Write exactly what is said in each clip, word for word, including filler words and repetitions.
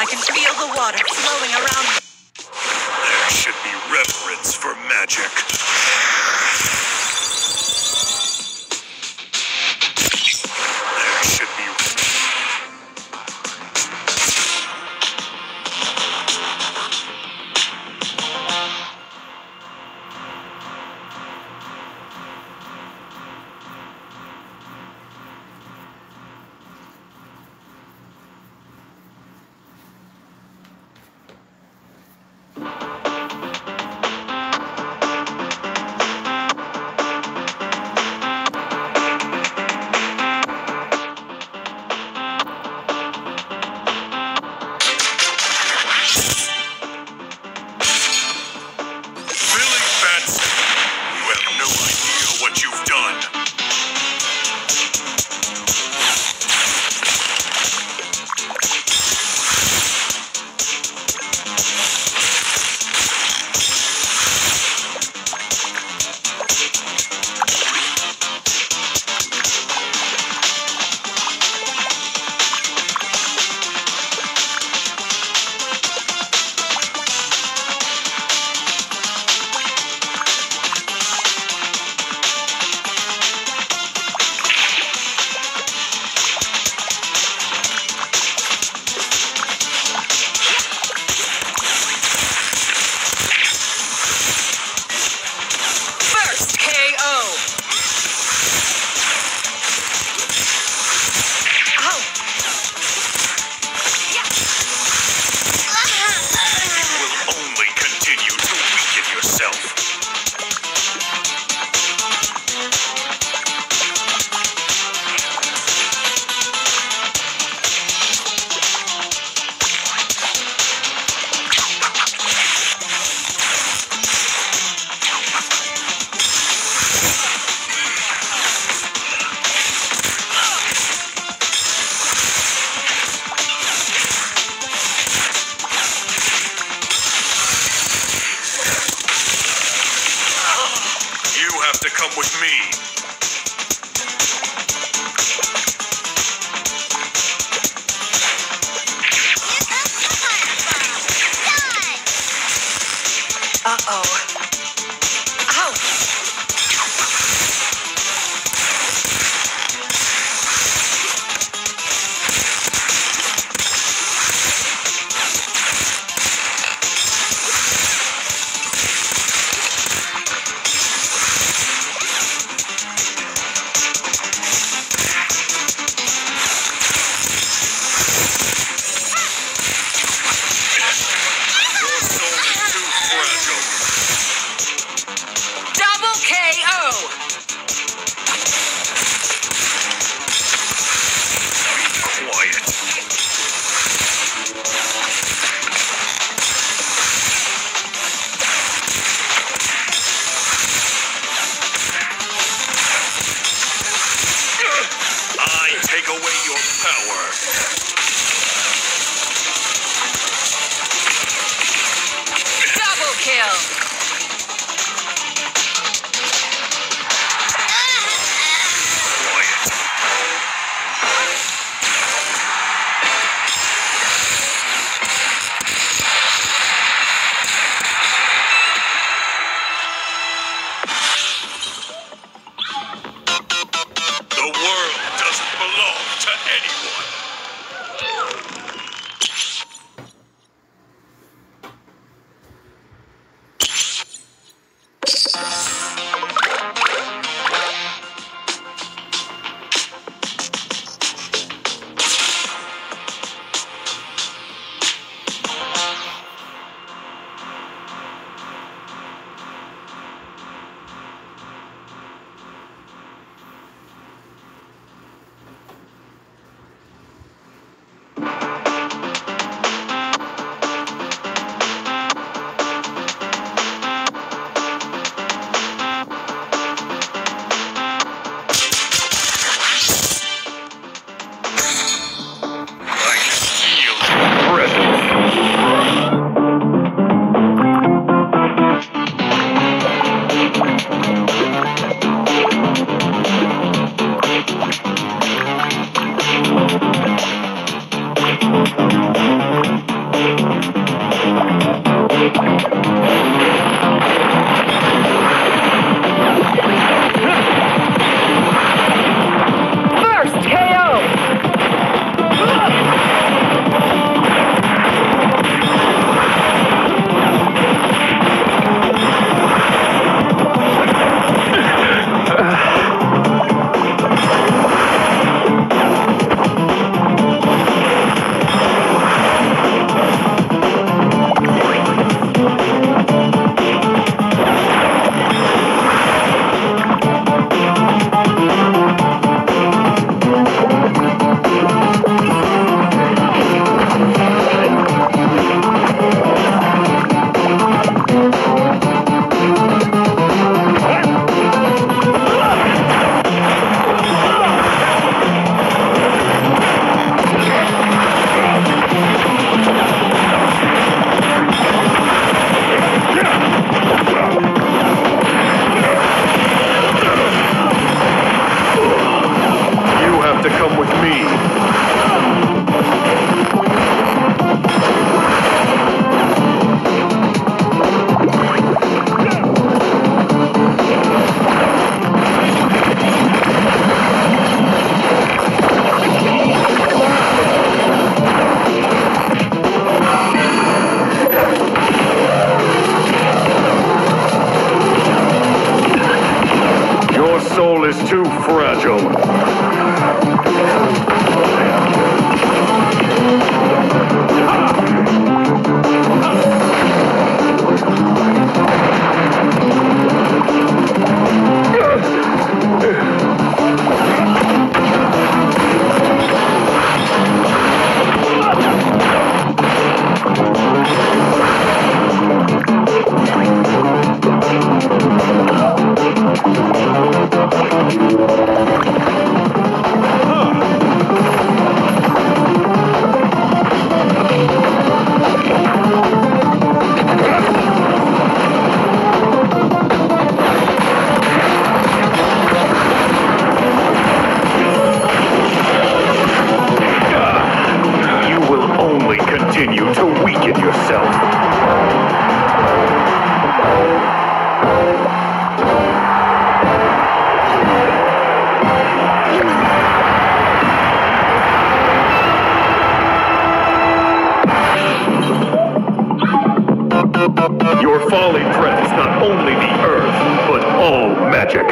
I can feel the water flowing around me. There should be reverence for magic. There should be... Fragile. it yourself. Your folly threatens not only the earth, but all magic.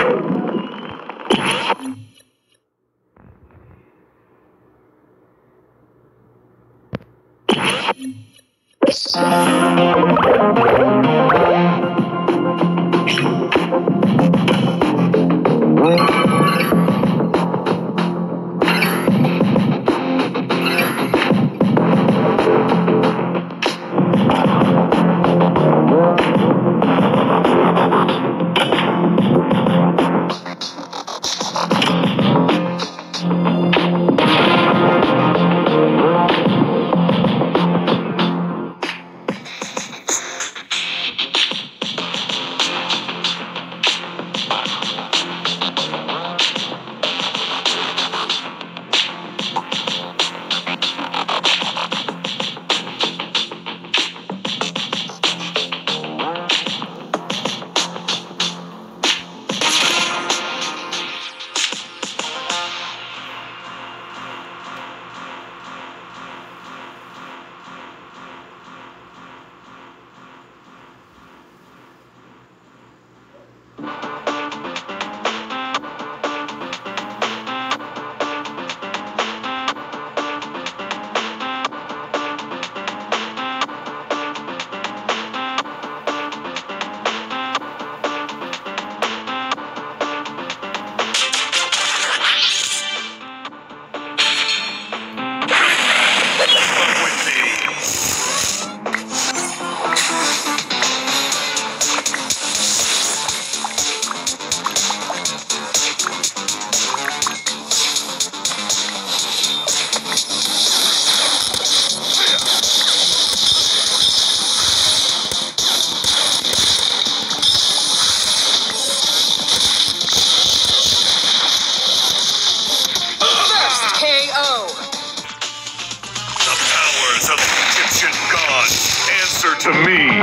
To me,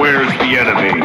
where's the enemy? Wait.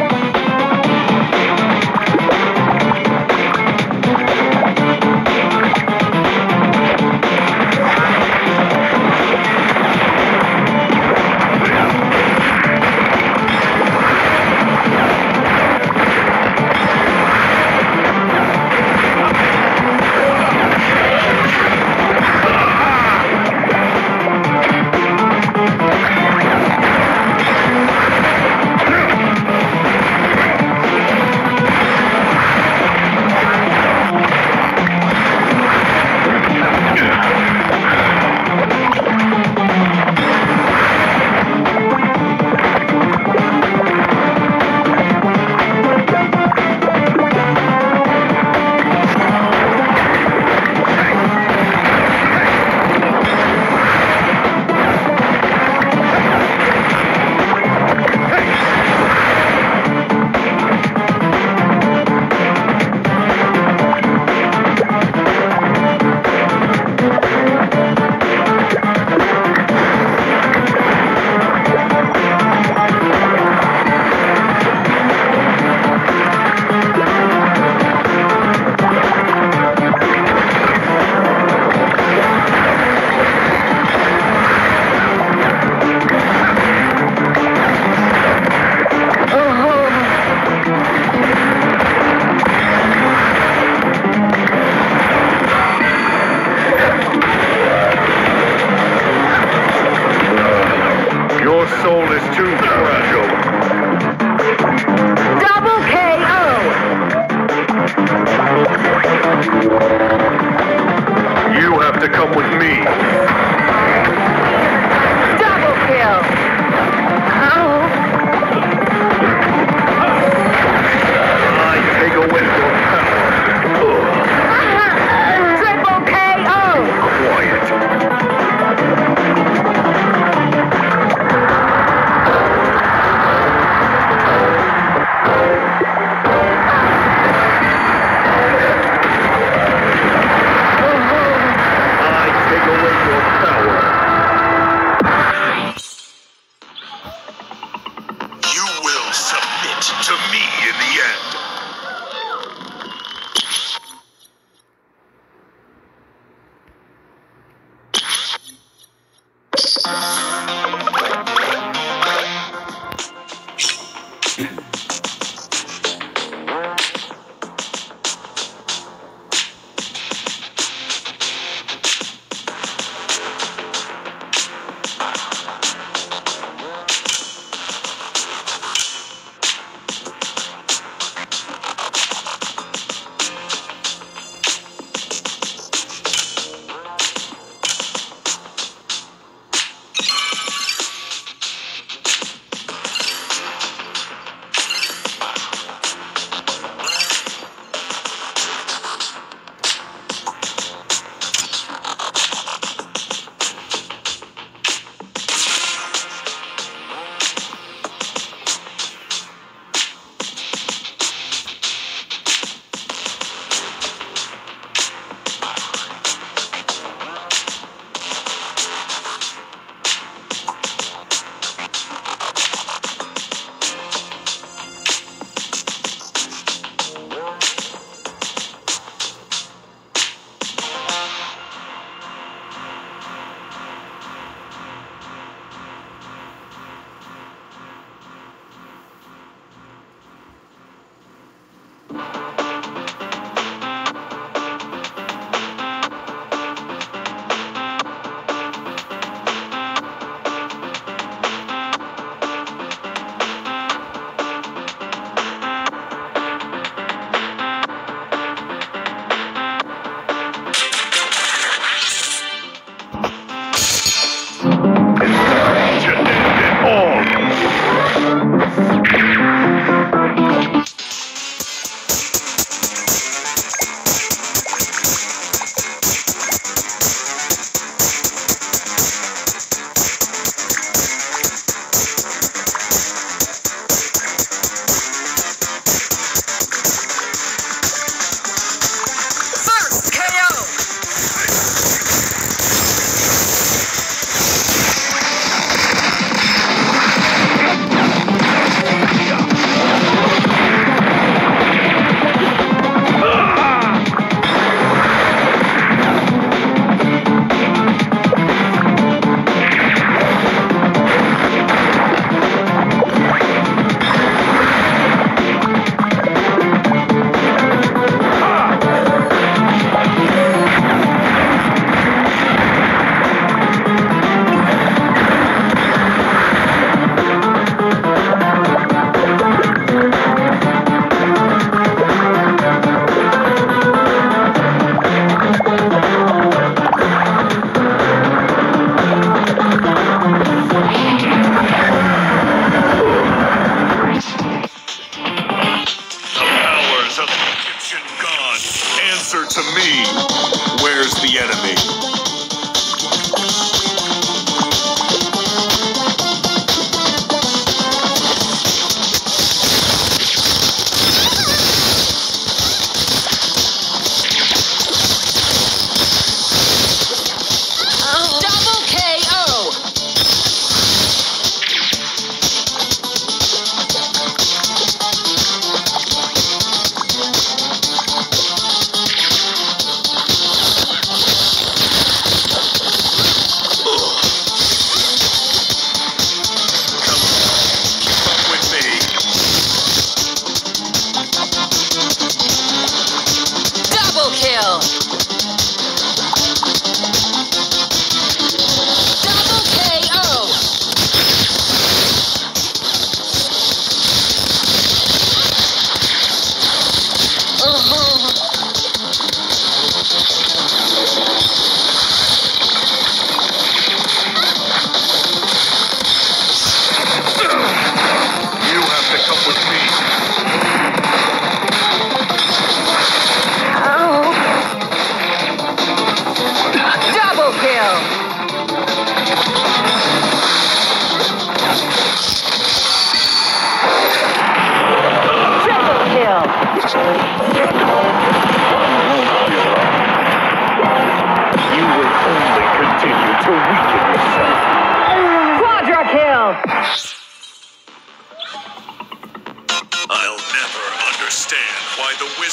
to me in the end.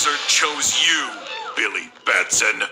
desert chose you, Billy Batson.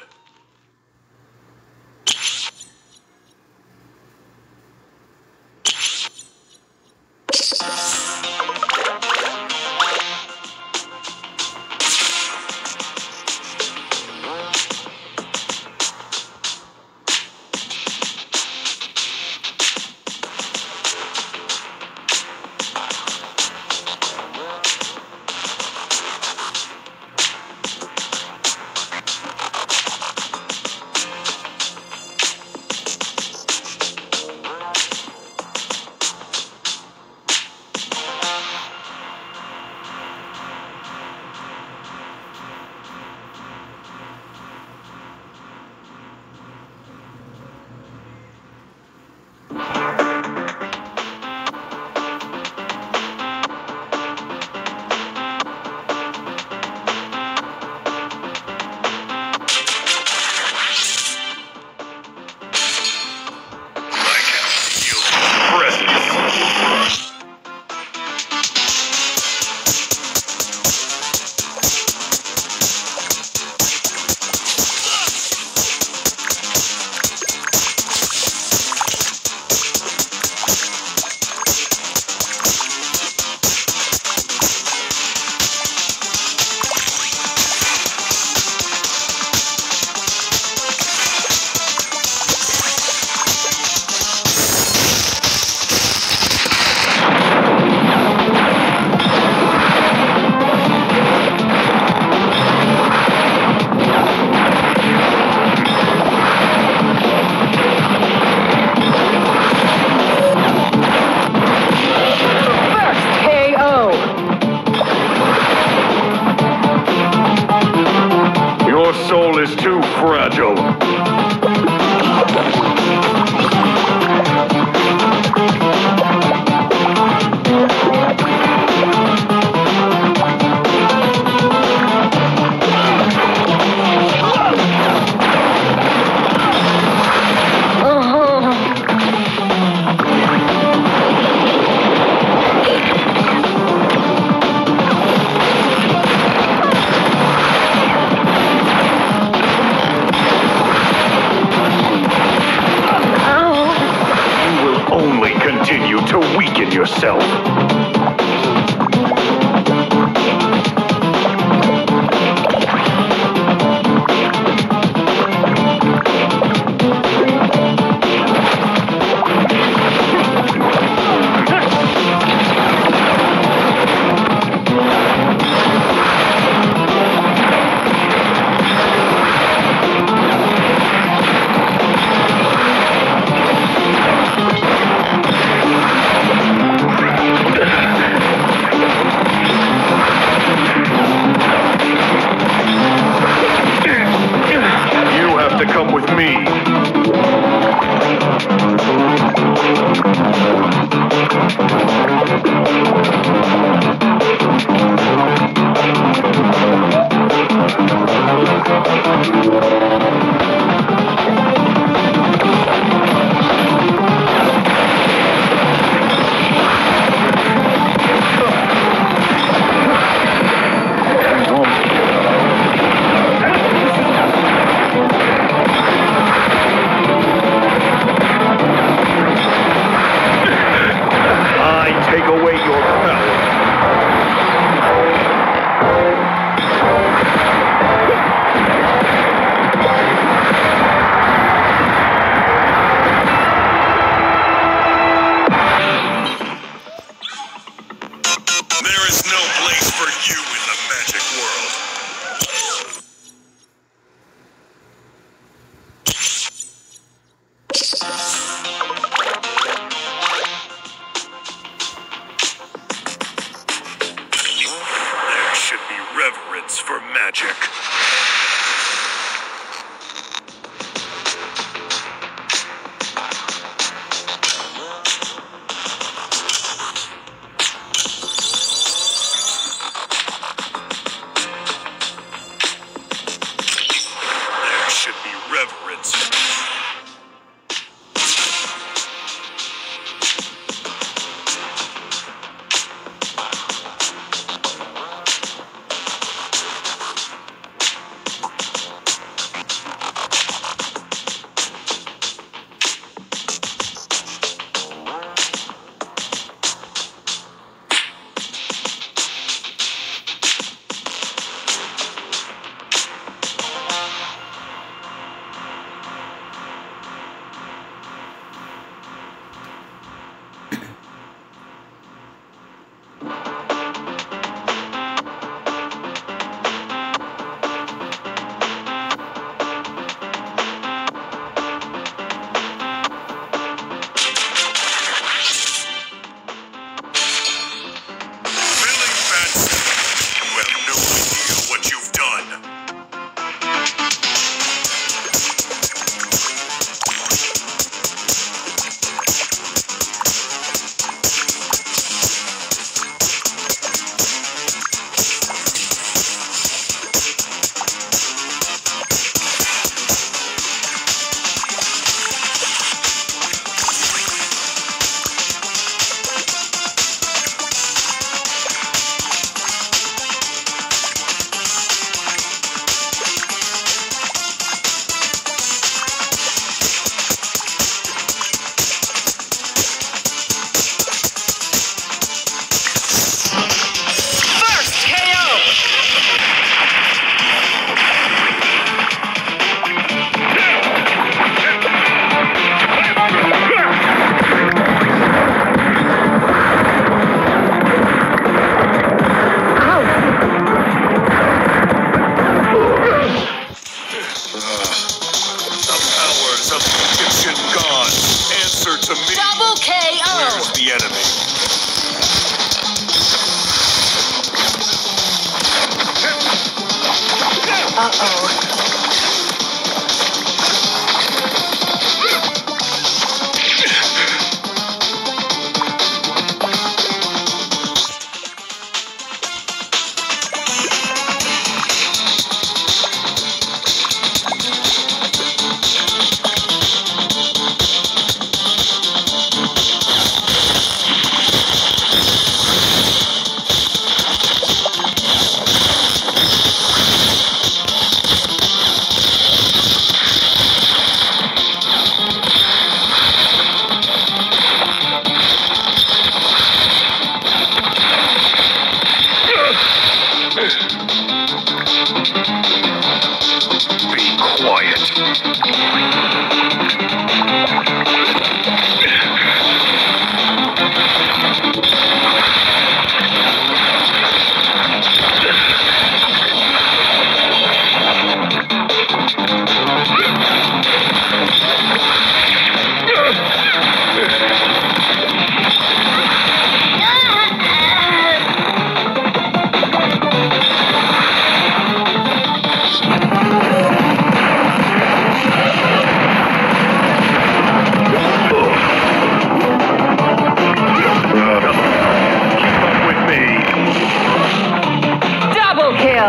Double K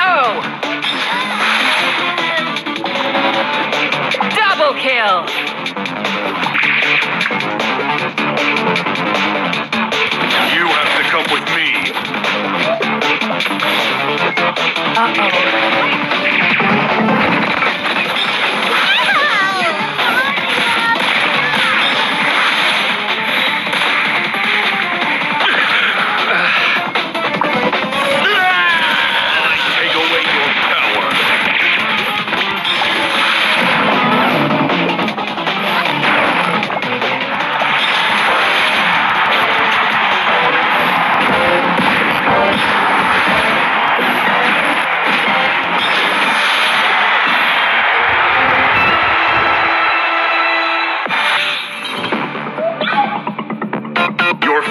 O!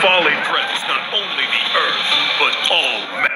Folly threatens not only the earth, but all men.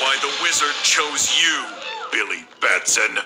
why the wizard chose you, Billy Batson.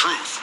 truth.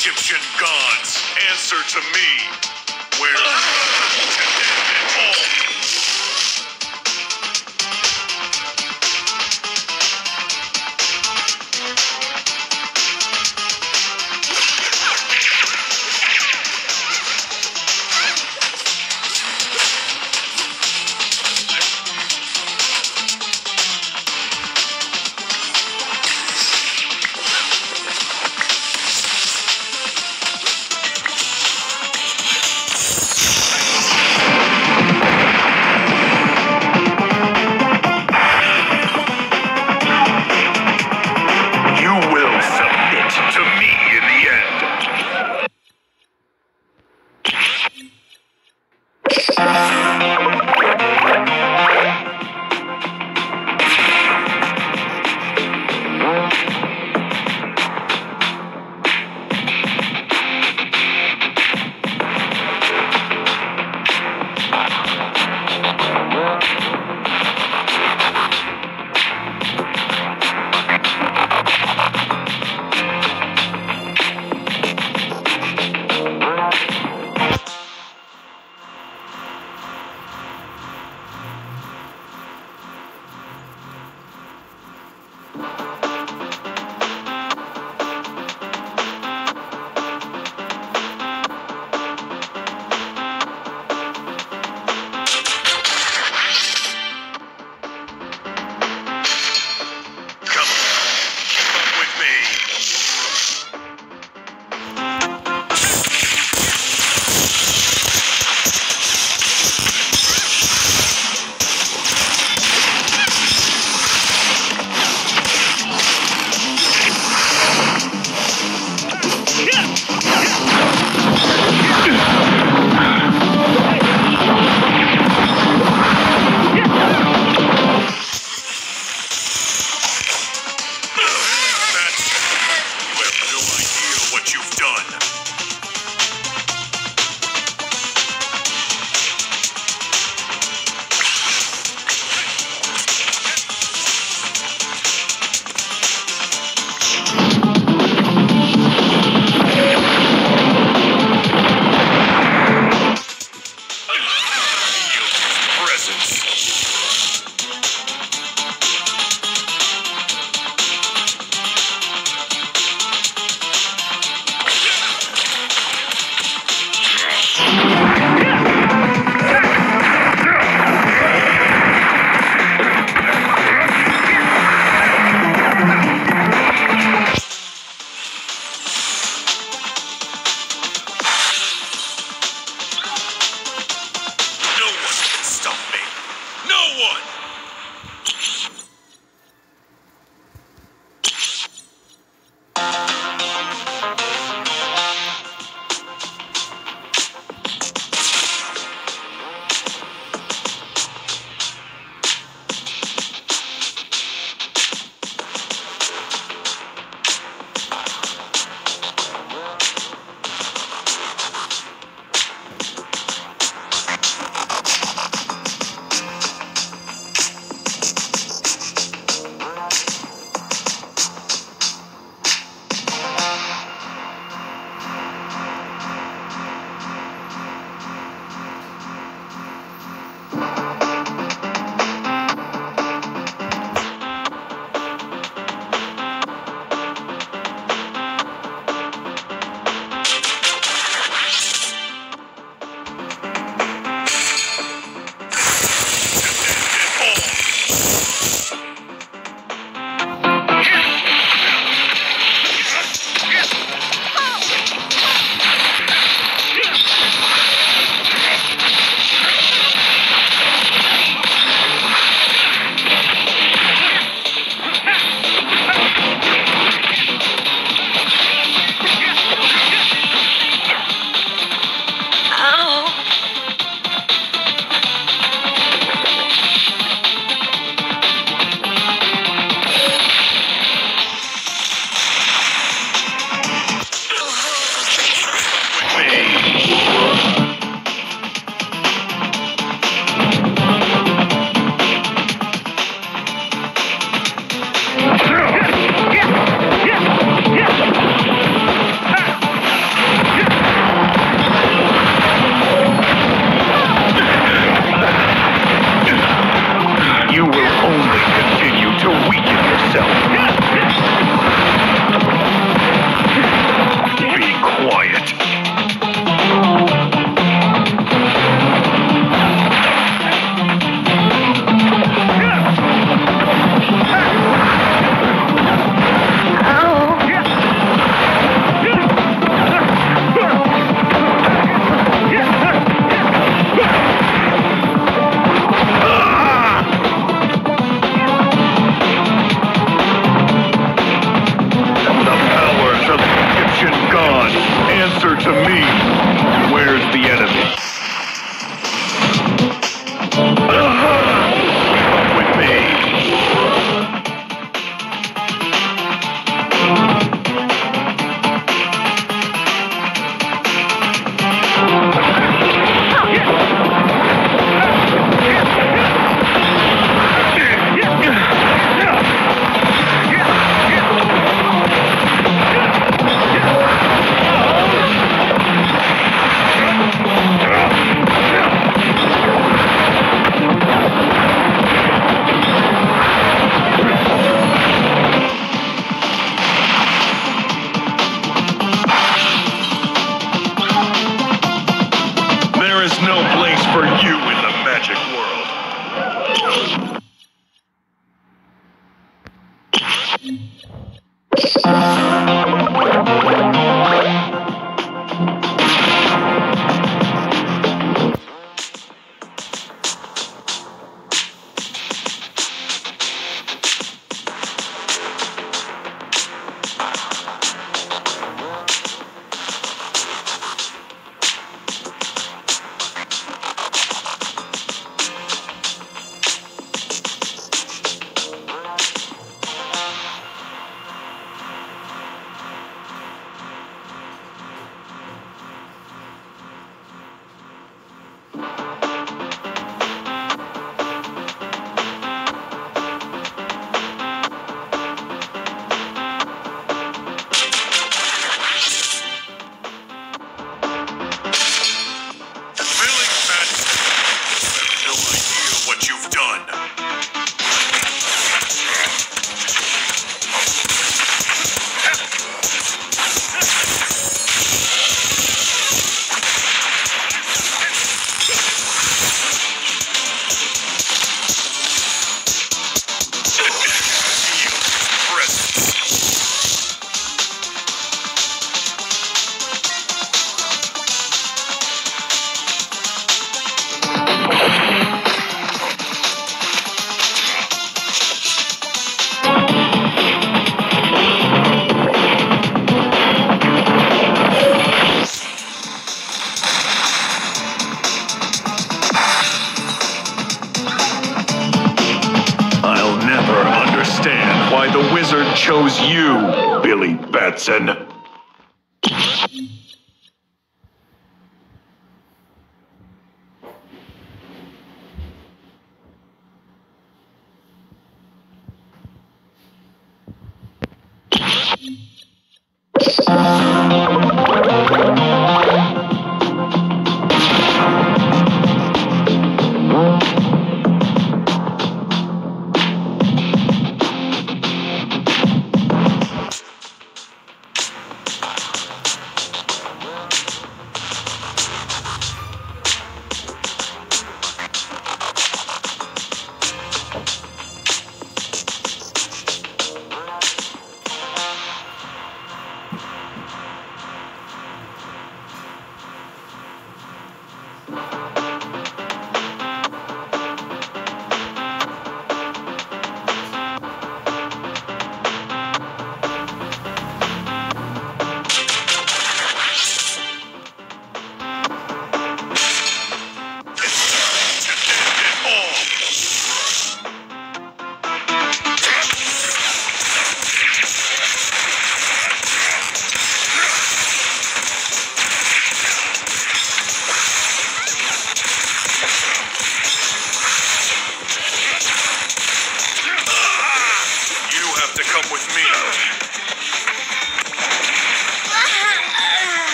Egyptian gods, answer to me. Where is it? to me, where's the enemy? Come with me. Chose you, Billy Batson.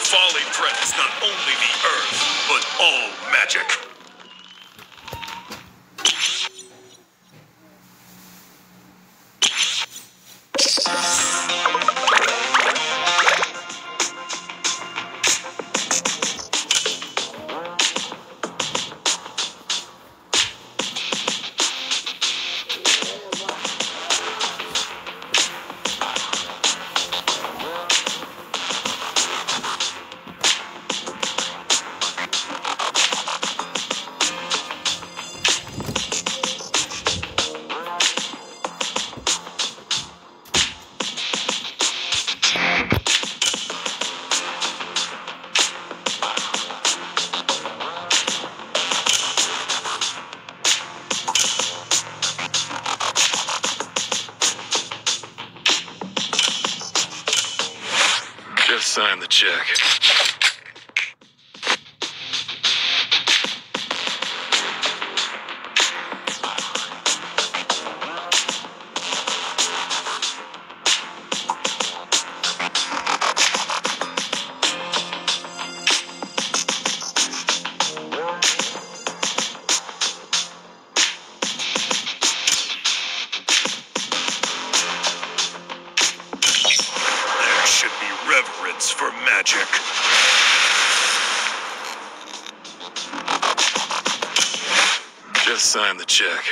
Your folly threatens not only the earth, but all magic. Just sign the check. Reverence for magic. Just sign the check.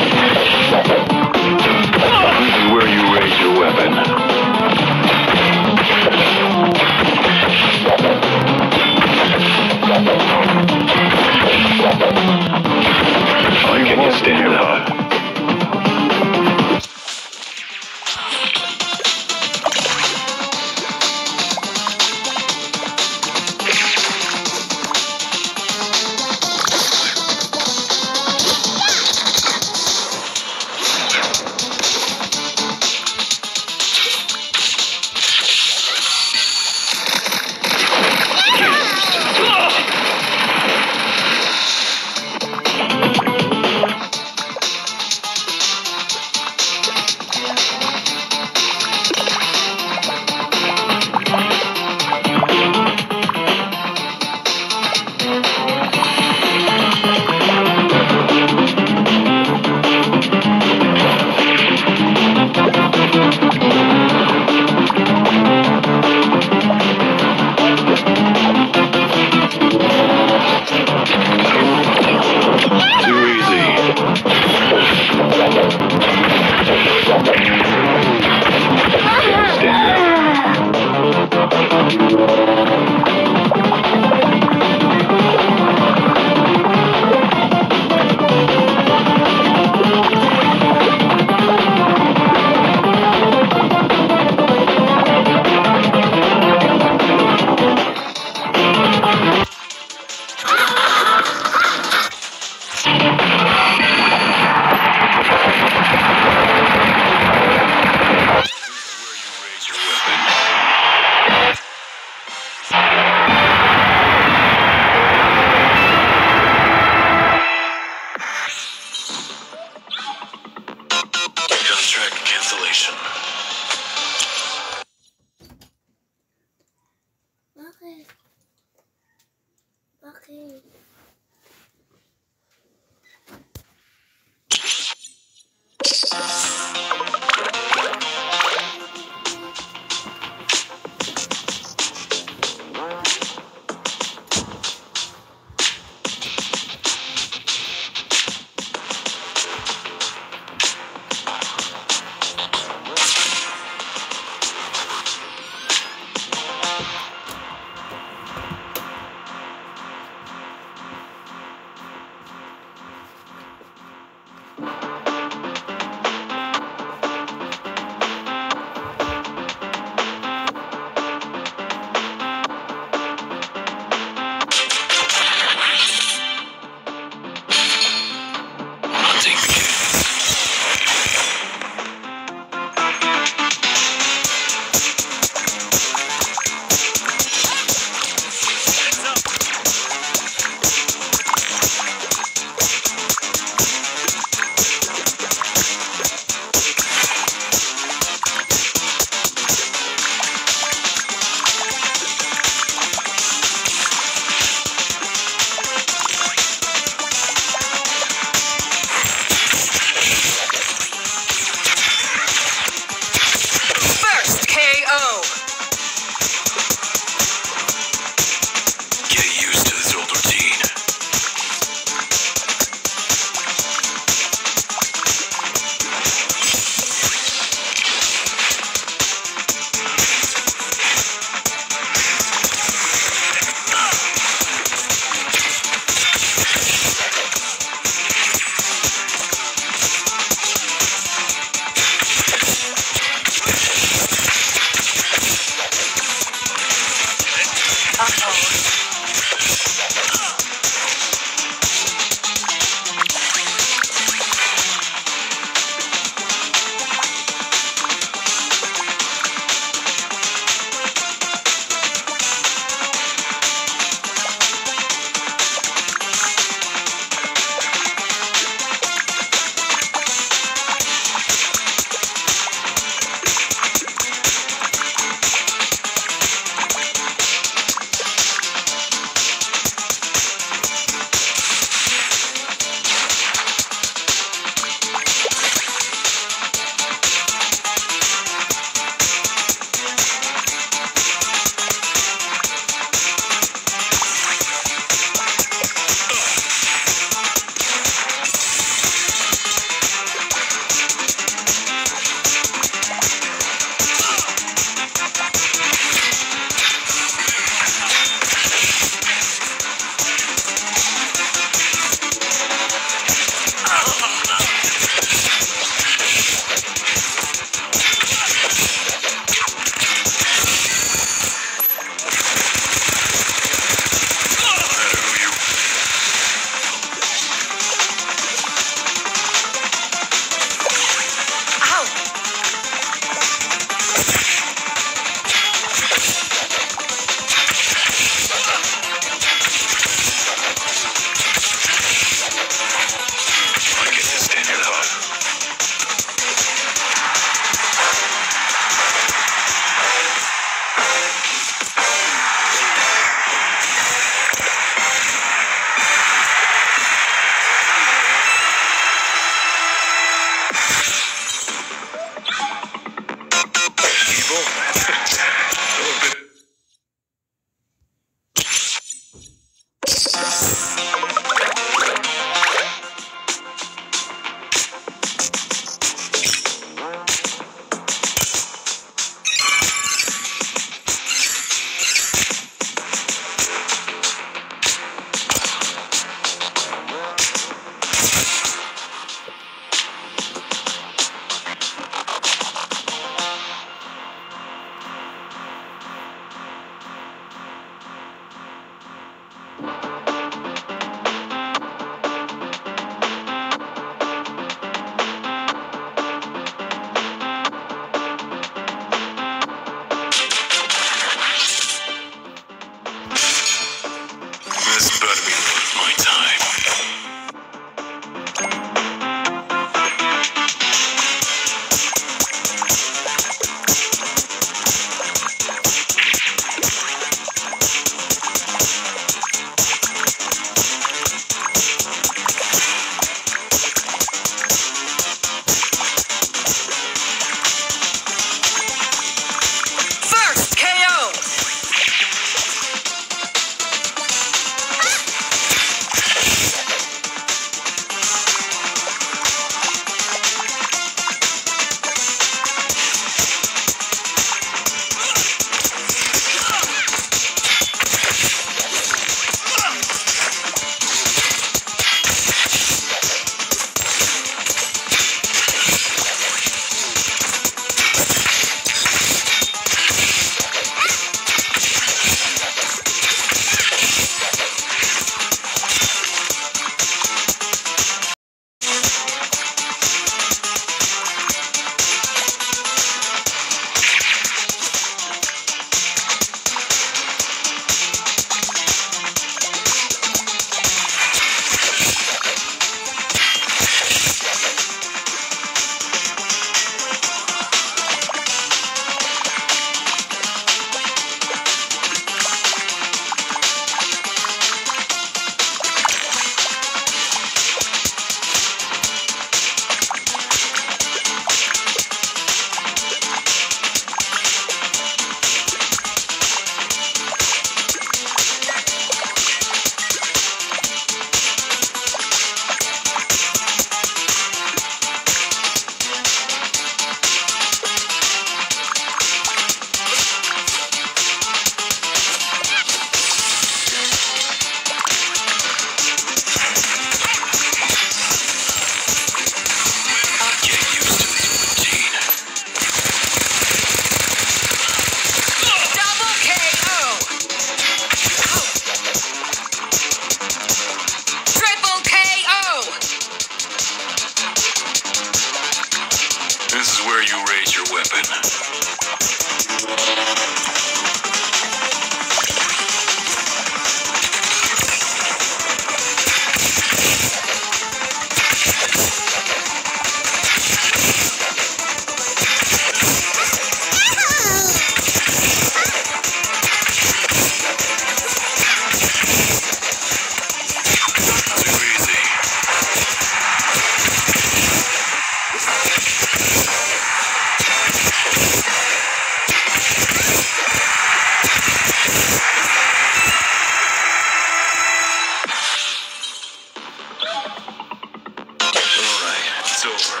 It's over.